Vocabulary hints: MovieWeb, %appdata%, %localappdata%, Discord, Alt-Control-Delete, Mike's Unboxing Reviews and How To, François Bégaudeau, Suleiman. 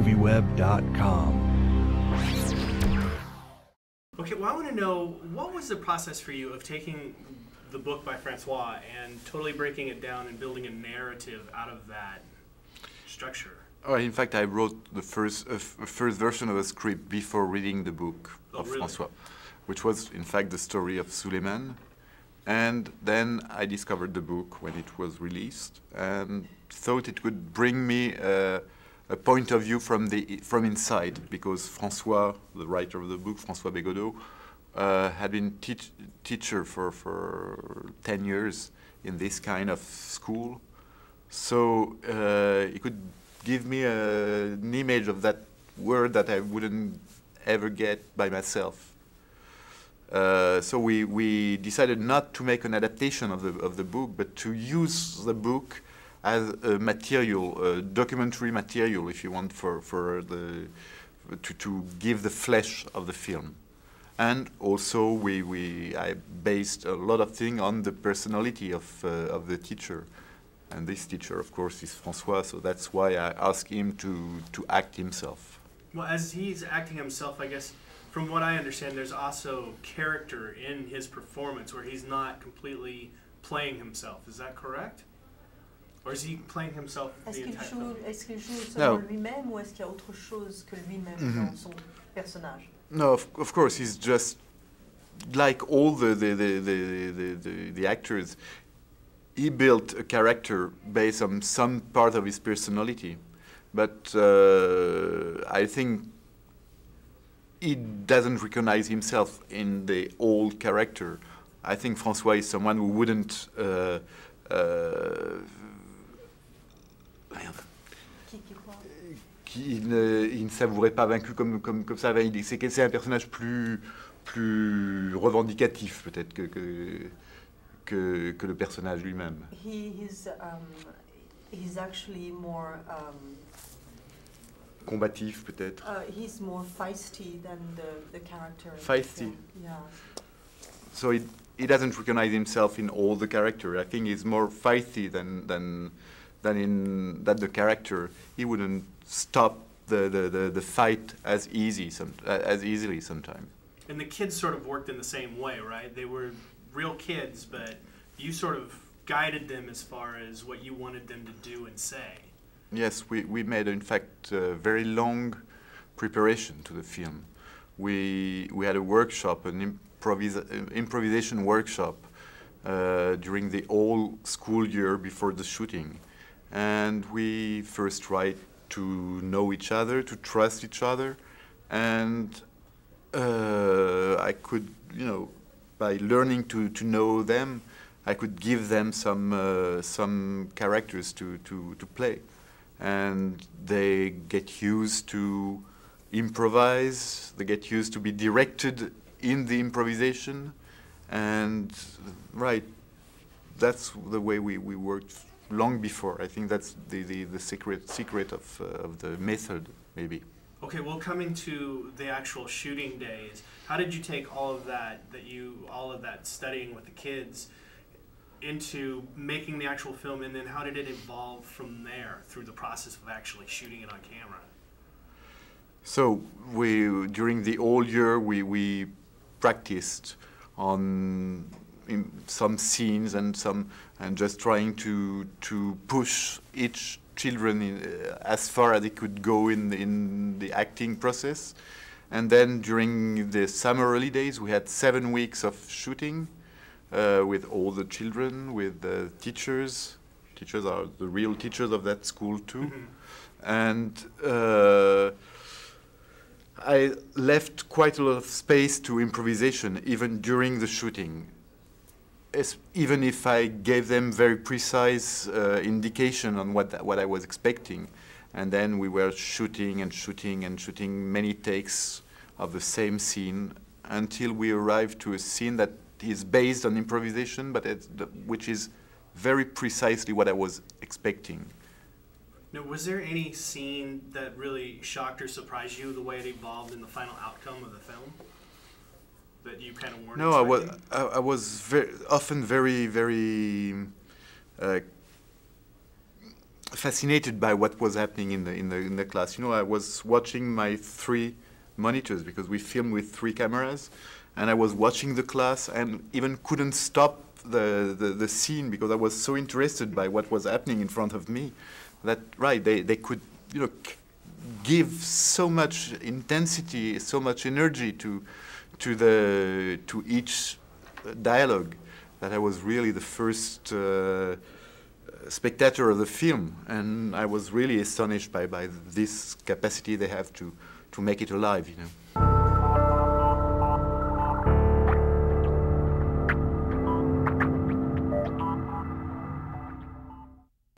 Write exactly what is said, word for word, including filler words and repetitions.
movieweb dot com. Okay, well, I want to know, what was the process for you of taking the book by Francois and totally breaking it down and building a narrative out of that structure? Oh, in fact, I wrote the first uh, first version of a script before reading the book oh, of really? Francois, which was, in fact, the story of Suleiman. And then I discovered the book when it was released and thought it would bring me uh, a point of view from the from inside, because François, the writer of the book, François Bégaudeau, uh, had been teach, teacher for for ten years in this kind of school, so uh, it could give me a, an image of that word that I wouldn't ever get by myself. Uh, so we we decided not to make an adaptation of the of the book, but to use the book as a material, a documentary material, if you want, for, for the, to, to give the flesh of the film. And also we, we I based a lot of things on the personality of, uh, of the teacher. And this teacher, of course, is François, so that's why I asked him to, to act himself. Well, as he's acting himself, I guess, from what I understand, there's also character in his performance where he's not completely playing himself. Is that correct? Or is he playing himself the entire film? Est-ce qu'il joue seulement lui-même, ou est-ce qu'il y a autre chose que lui-même dans son personnage? No, of, of course, he's just like all the the, the the the the the actors. He built a character based on some part of his personality, but uh, I think he doesn't recognize himself in the old character. I think François is someone who wouldn't. Uh, uh, Qui ne, il ne savourait pas vaincu comme, comme, comme ça. C'est un personnage plus, plus revendicatif, peut-être, que, que, que, que le personnage lui-même. He, he's, um, he's actually more... Um, combatif, peut-être. Uh, he's more feisty than the, the character. Feisty. Yeah. So he, he doesn't recognize himself in all the character. I think he's more feisty than... than than in that the character. He wouldn't stop the, the, the, the fight as easy some, uh, as easily sometimes. And the kids sort of worked in the same way, right? They were real kids, but you sort of guided them as far as what you wanted them to do and say. Yes, we, we made, in fact, a very long preparation to the film. We, we had a workshop, an improvisa- improvisation workshop uh, during the whole school year before the shooting. And we first tried to know each other, to trust each other, and uh, I could, you know, by learning to, to know them, I could give them some uh, some characters to, to, to play, and they get used to improvise, they get used to be directed in the improvisation, and right, that's the way we, we worked. Long before. I think that's the, the, the secret secret of, uh, of the method, maybe. Okay, well, coming to the actual shooting days, how did you take all of that, that you, all of that studying with the kids into making the actual film, and then how did it evolve from there through the process of actually shooting it on camera? So, we, during the whole year, we, we practiced on in some scenes and some, and just trying to to push each children in, uh, as far as they could go in the, in the acting process. And then during the summer holidays, we had seven weeks of shooting uh, with all the children, with the teachers. Teachers are the real teachers of that school too. Mm-hmm. And uh, I left quite a lot of space to improvisation, even during the shooting. As, even if I gave them very precise uh, indication on what th what I was expecting, and then we were shooting and shooting and shooting many takes of the same scene until we arrived to a scene that is based on improvisation, but it's the, which is very precisely what I was expecting. Now, was there any scene that really shocked or surprised you the way it evolved in the final outcome of the film? That you kind of weren't no, I was, I, I was very, often very, very uh, fascinated by what was happening in the, in the, in the class. You know, I was watching my three monitors because we filmed with three cameras, and I was watching the class and even couldn't stop the, the, the scene because I was so interested by what was happening in front of me that, right, they, they could, you know, c give so much intensity, so much energy to, to, the, to each dialogue that I was really the first uh, spectator of the film, and I was really astonished by, by this capacity they have to, to make it alive, you know.